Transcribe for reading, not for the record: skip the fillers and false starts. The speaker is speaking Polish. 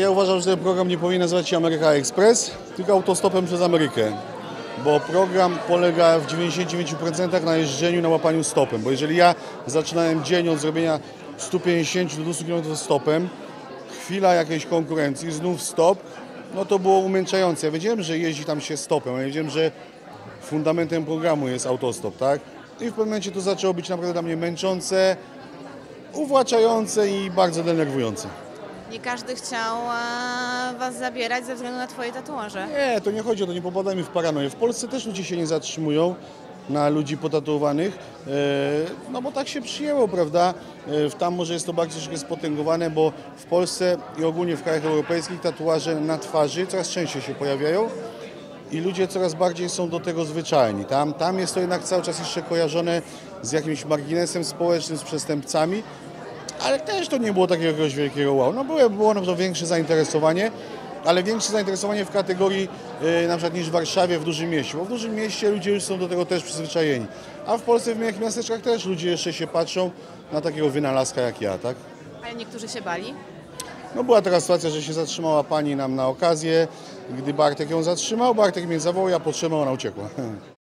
Ja uważam, że ten program nie powinien nazywać się Ameryka Express, tylko autostopem przez Amerykę, bo program polega w 99% na jeżdżeniu, na łapaniu stopem, bo jeżeli ja zaczynałem dzień od zrobienia 150 do 200 km stopem, chwila jakiejś konkurencji, znów stop, no to było umęczające. Ja wiedziałem, że jeździ tam się stopem, ja wiedziałem, że fundamentem programu jest autostop, tak? I w pewnym momencie to zaczęło być naprawdę dla mnie męczące, uwłaczające i bardzo denerwujące. Nie każdy chciał was zabierać ze względu na twoje tatuaże. Nie, to nie chodzi o to, nie popadajmy w paranoję. W Polsce też ludzie się nie zatrzymują na ludzi potatuowanych, no bo tak się przyjęło, prawda? Tam może jest to bardziej troszkę spotęgowane, bo w Polsce i ogólnie w krajach europejskich tatuaże na twarzy coraz częściej się pojawiają i ludzie coraz bardziej są do tego zwyczajni. Tam jest to jednak cały czas jeszcze kojarzone z jakimś marginesem społecznym, z przestępcami, ale też to nie było takiego wielkiego wow. No było na przykład większe zainteresowanie, ale większe zainteresowanie w kategorii na przykład niż w Warszawie, w dużym mieście. Bo w dużym mieście ludzie już są do tego też przyzwyczajeni. A w Polsce, w małych miasteczkach też ludzie jeszcze się patrzą na takiego wynalazka jak ja, tak? Ale niektórzy się bali? No była taka sytuacja, że się zatrzymała pani nam na okazję. Gdy Bartek ją zatrzymał, Bartek mnie zawołał, ja podtrzymał, ona uciekła.